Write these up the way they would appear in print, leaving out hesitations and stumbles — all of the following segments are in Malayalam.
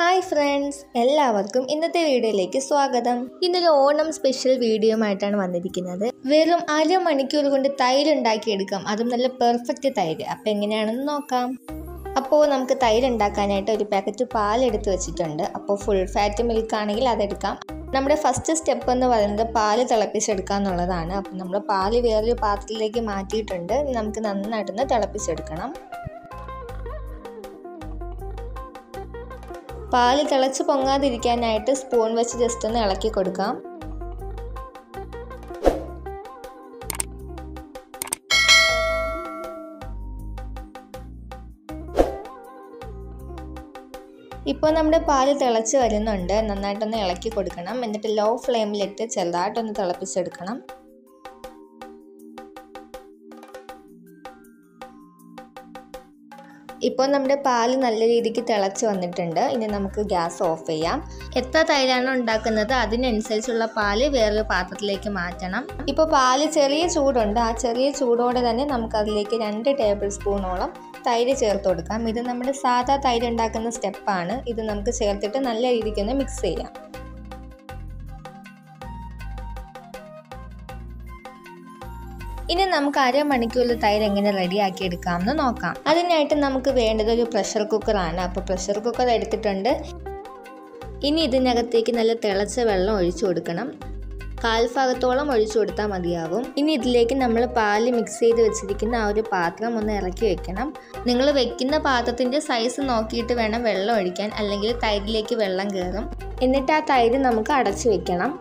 ഹായ് ഫ്രണ്ട്സ്, എല്ലാവർക്കും ഇന്നത്തെ വീഡിയോയിലേക്ക് സ്വാഗതം. ഇന്നൊരു ഓണം സ്പെഷ്യൽ വീഡിയോ ആയിട്ടാണ് വന്നിരിക്കുന്നത്. വെറും അരമണിക്കൂർ കൊണ്ട് തൈര് ഉണ്ടാക്കിയെടുക്കാം, അതും നല്ല പെർഫെക്റ്റ് തൈര്. അപ്പോൾ എങ്ങനെയാണെന്ന് നോക്കാം. അപ്പോൾ നമുക്ക് തൈര് ഉണ്ടാക്കാനായിട്ട് ഒരു പാക്കറ്റ് പാലെടുത്ത് വെച്ചിട്ടുണ്ട്. അപ്പോൾ ഫുൾ ഫാറ്റ് മിൽക്ക് ആണെങ്കിൽ അതെടുക്കാം. നമ്മുടെ ഫസ്റ്റ് സ്റ്റെപ്പ് എന്ന് പറയുന്നത് പാല് തിളപ്പിച്ചെടുക്കുക എന്നുള്ളതാണ്. അപ്പോൾ നമ്മൾ പാല് വേറൊരു പാത്രത്തിലേക്ക് മാറ്റിയിട്ടുണ്ട്. നമുക്ക് നന്നായിട്ടൊന്ന് തിളപ്പിച്ചെടുക്കണം. പാല് തിളച്ച് പൊങ്ങാതിരിക്കാനായിട്ട് സ്പൂൺ വെച്ച് ജസ്റ്റ് ഒന്ന് ഇളക്കി കൊടുക്കാം. ഇപ്പോൾ നമ്മുടെ പാല് തിളച്ച് വരുന്നുണ്ട്. നന്നായിട്ടൊന്ന് ഇളക്കി കൊടുക്കണം. എന്നിട്ട് ലോ ഫ്ലെയിമിലിട്ട് ചെറുതായിട്ടൊന്ന് തിളപ്പിച്ചെടുക്കണം. ഇപ്പോൾ നമ്മുടെ പാല് നല്ല രീതിക്ക് തിളച്ച് വന്നിട്ടുണ്ട്. ഇനി നമുക്ക് ഗ്യാസ് ഓഫ് ചെയ്യാം. എത്ര തൈരാണ് ഉണ്ടാക്കുന്നത് അതിനനുസരിച്ചുള്ള പാല് വേറൊരു പാത്രത്തിലേക്ക് മാറ്റണം. ഇപ്പോൾ പാല് ചെറിയ ചൂടുണ്ട്. ആ ചെറിയ ചൂടോടെ തന്നെ നമുക്കതിലേക്ക് 2 ടേബിൾ സ്പൂണോളം തൈര് ചേർത്ത് കൊടുക്കാം. ഇത് നമ്മുടെ സാധാ തൈര് ഉണ്ടാക്കുന്ന സ്റ്റെപ്പാണ്. ഇത് നമുക്ക് ചേർത്തിട്ട് നല്ല രീതിക്കൊന്ന് മിക്സ് ചെയ്യാം. ഇനി നമുക്ക് അരമണിക്കൂറിൽ തൈര് എങ്ങനെ റെഡിയാക്കി എടുക്കാമെന്ന് നോക്കാം. അതിനായിട്ട് നമുക്ക് വേണ്ടത് ഒരു പ്രഷർ കുക്കറാണ്. അപ്പോൾ പ്രഷർ കുക്കർ എടുത്തിട്ടുണ്ട്. ഇനി ഇതിനകത്തേക്ക് നല്ല തിളച്ച വെള്ളം ഒഴിച്ചു കൊടുക്കണം. കാൽഭാഗത്തോളം ഒഴിച്ചു കൊടുത്താൽ മതിയാവും. ഇനി ഇതിലേക്ക് നമ്മൾ പാല് മിക്സ് ചെയ്ത് വെച്ചിരിക്കുന്ന ആ ഒരു പാത്രം ഒന്ന് ഇറക്കി വെക്കണം. നിങ്ങൾ വെക്കുന്ന പാത്രത്തിൻ്റെ സൈസ് നോക്കിയിട്ട് വേണം വെള്ളം ഒഴിക്കാൻ, അല്ലെങ്കിൽ തൈരിലേക്ക് വെള്ളം കയറും. എന്നിട്ട് ആ തൈര് നമുക്ക് അടച്ചു വെക്കണം.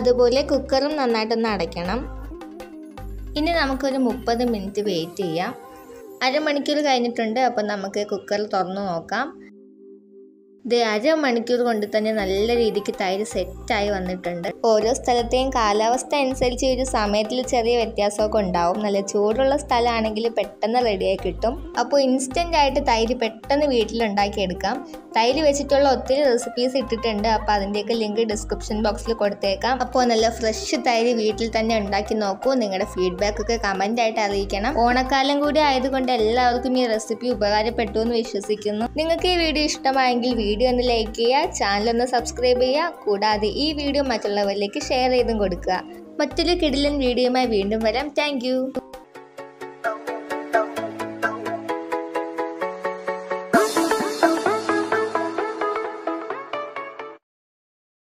അതുപോലെ കുക്കറും നന്നായിട്ടൊന്ന് അടയ്ക്കണം. ഇനി നമുക്കൊരു 30 മിനിറ്റ് വെയിറ്റ് ചെയ്യാം. അരമണിക്കൂർ കഴിഞ്ഞിട്ടുണ്ട്. അപ്പം നമുക്ക് കുക്കർ തുറന്ന് നോക്കാം. ഇത് അരമണിക്കൂർ കൊണ്ട് തന്നെ നല്ല രീതിക്ക് തൈര് സെറ്റായി വന്നിട്ടുണ്ട്. ഓരോ സ്ഥലത്തെയും കാലാവസ്ഥ അനുസരിച്ച് ഒരു സമയത്തിൽ ചെറിയ വ്യത്യാസമൊക്കെ ഉണ്ടാവും. നല്ല ചൂടുള്ള സ്ഥലമാണെങ്കിൽ പെട്ടെന്ന് റെഡിയായി കിട്ടും. അപ്പോൾ ഇൻസ്റ്റൻ്റ് ആയിട്ട് തൈര് പെട്ടെന്ന് വീട്ടിലുണ്ടാക്കിയെടുക്കാം. തൈര് വെച്ചിട്ടുള്ള ഒത്തിരി റെസിപ്പീസ് ഇട്ടിട്ടുണ്ട്. അപ്പോൾ അതിൻ്റെയൊക്കെ ലിങ്ക് ഡിസ്ക്രിപ്ഷൻ ബോക്സിൽ കൊടുത്തേക്കാം. അപ്പോൾ നല്ല ഫ്രഷ് തൈര് വീട്ടിൽ തന്നെ ഉണ്ടാക്കി നോക്കൂ. നിങ്ങളുടെ ഫീഡ്ബാക്കൊക്കെ കമൻറ്റായിട്ട് അറിയിക്കണം. ഓണക്കാലം കൂടി ആയതുകൊണ്ട് എല്ലാവർക്കും ഈ റെസിപ്പി ഉപകാരപ്പെട്ടു എന്ന് വിശ്വസിക്കുന്നു. നിങ്ങൾക്ക് ഈ വീഡിയോ ഇഷ്ടമായെങ്കിൽ വീഡിയോ ഒന്ന് ലൈക്ക് ചെയ്യുക, ചാനൽ ഒന്ന് സബ്സ്ക്രൈബ് ചെയ്യുക. കൂടാതെ ഈ വീഡിയോ മറ്റുള്ളവരിലേക്ക് ഷെയർ ചെയ്തും കൊടുക്കുക. മറ്റൊരു കിടിലൻ വീഡിയോയുമായി വീണ്ടും വരാം. താങ്ക്